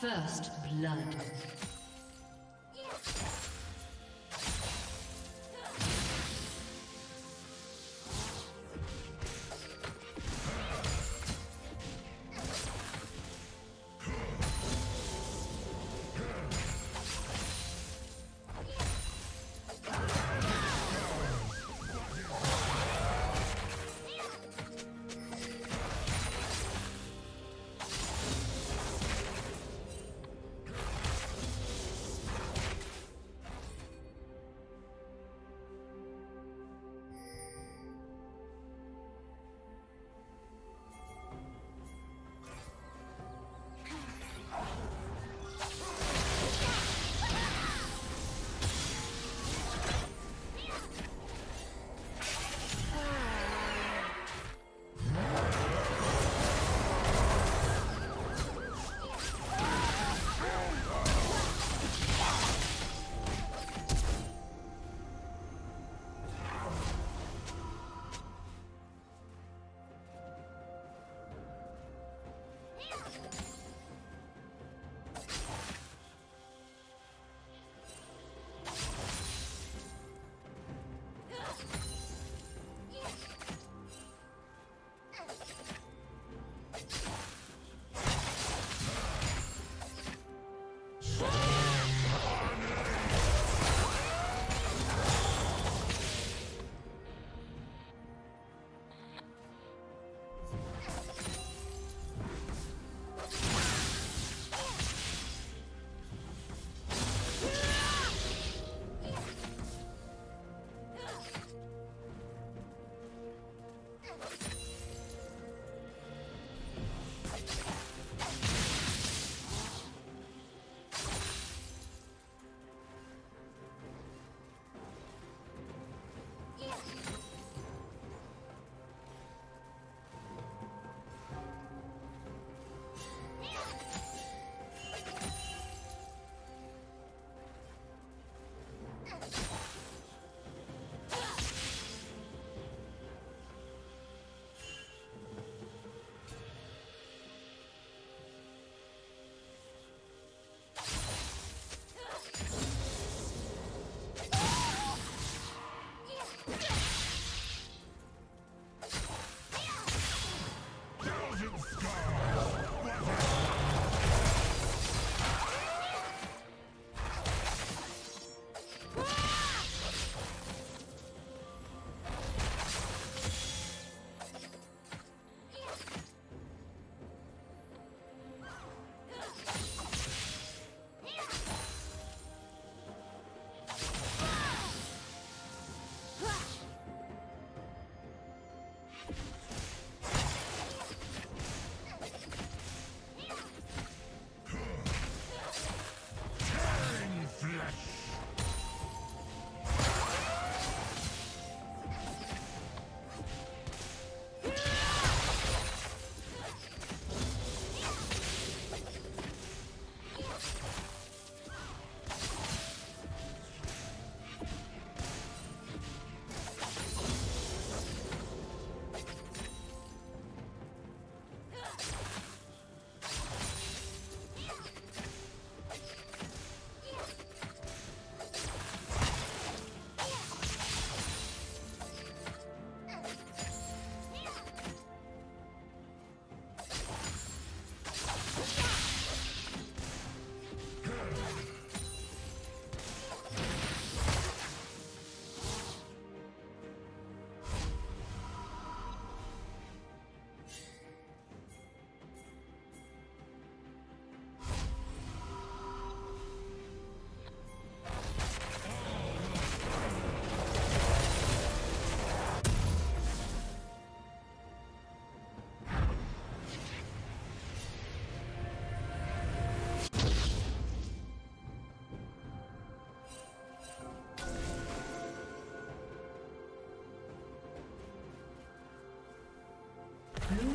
First blood. Blue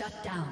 Shut down.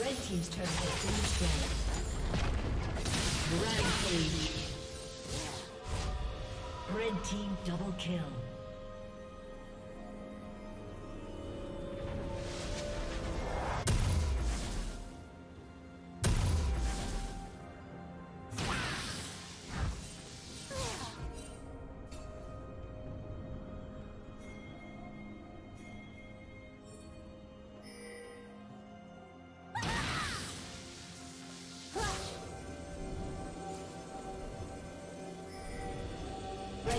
Red team's turn to finish. Rampage. Red team double kill.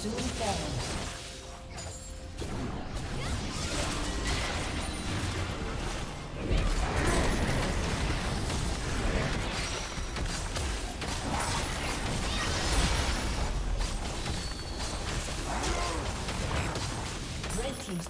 Soon fall. Red team's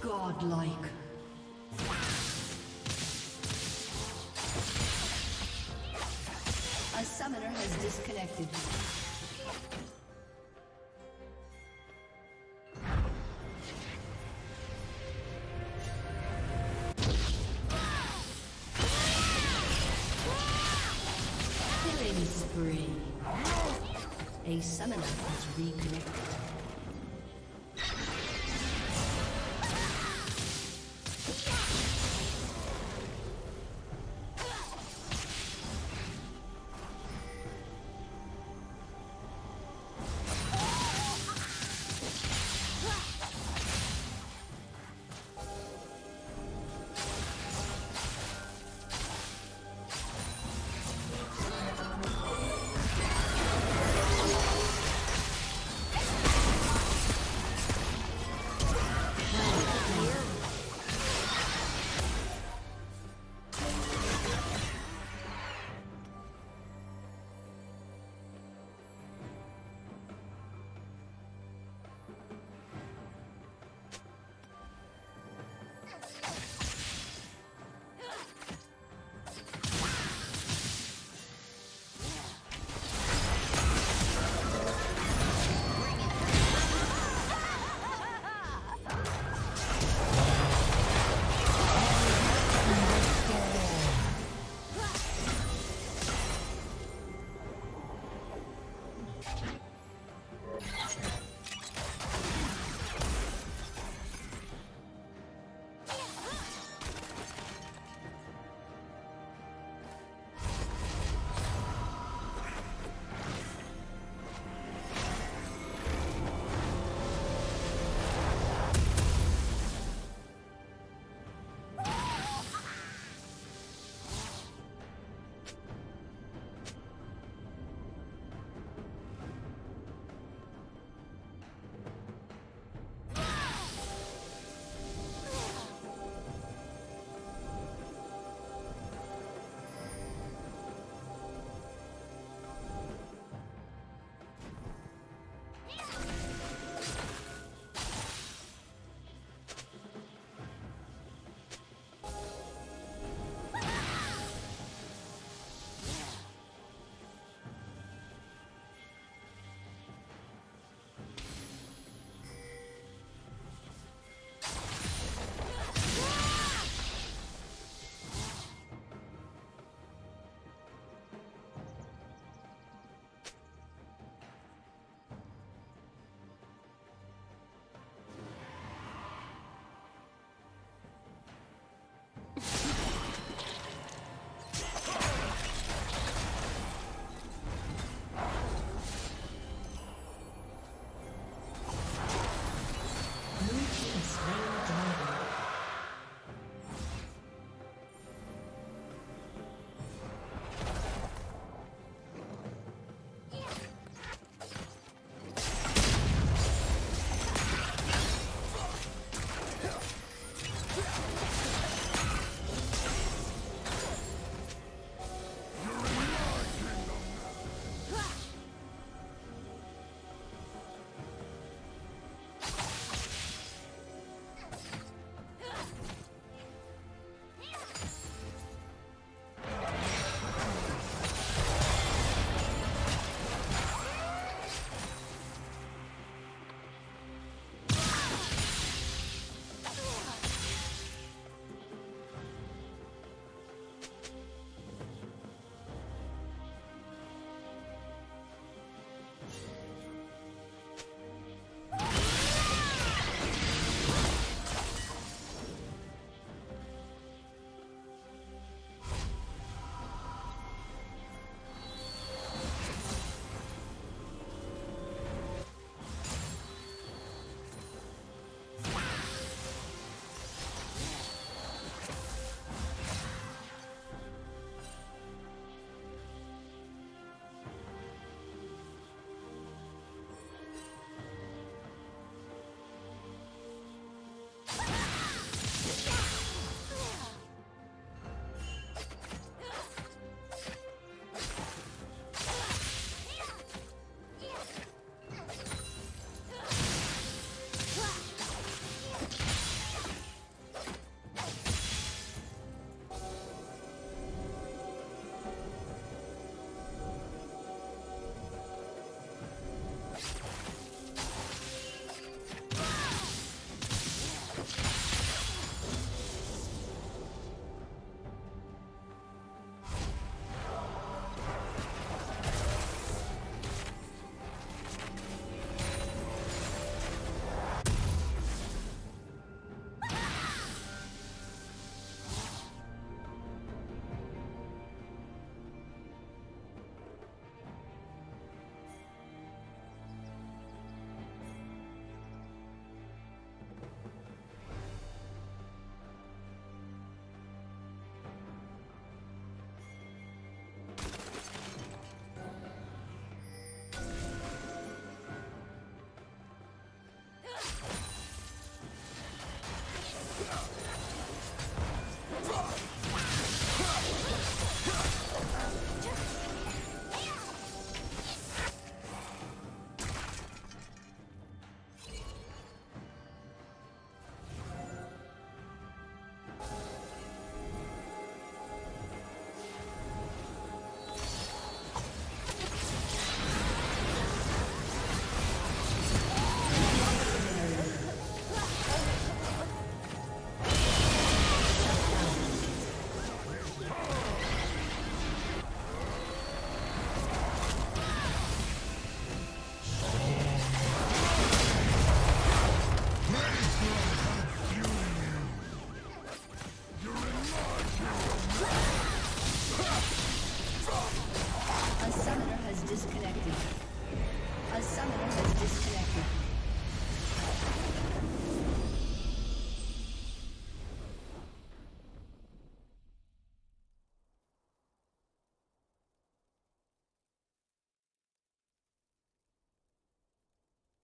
Godlike. A summoner has disconnected. Killing spree. A summoner has reconnected.